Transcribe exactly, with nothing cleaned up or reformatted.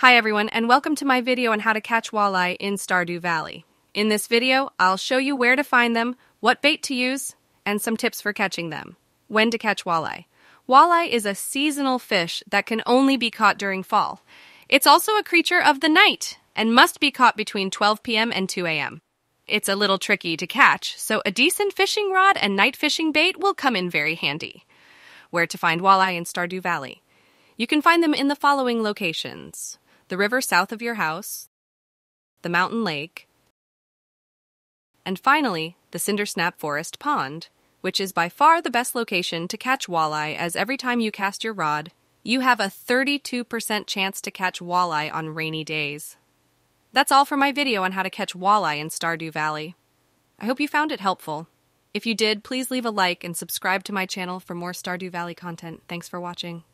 Hi everyone, and welcome to my video on how to catch walleye in Stardew Valley. In this video, I'll show you where to find them, what bait to use, and some tips for catching them. When to catch walleye. Walleye is a seasonal fish that can only be caught during fall. It's also a creature of the night and must be caught between twelve p m and two a m It's a little tricky to catch, so a decent fishing rod and night fishing bait will come in very handy. Where to find walleye in Stardew Valley. You can find them in the following locations: the river south of your house, the mountain lake, and finally, the Cindersnap Forest Pond, which is by far the best location to catch walleye, as every time you cast your rod, you have a thirty-two percent chance to catch walleye on rainy days. That's all for my video on how to catch walleye in Stardew Valley. I hope you found it helpful. If you did, please leave a like and subscribe to my channel for more Stardew Valley content. Thanks for watching.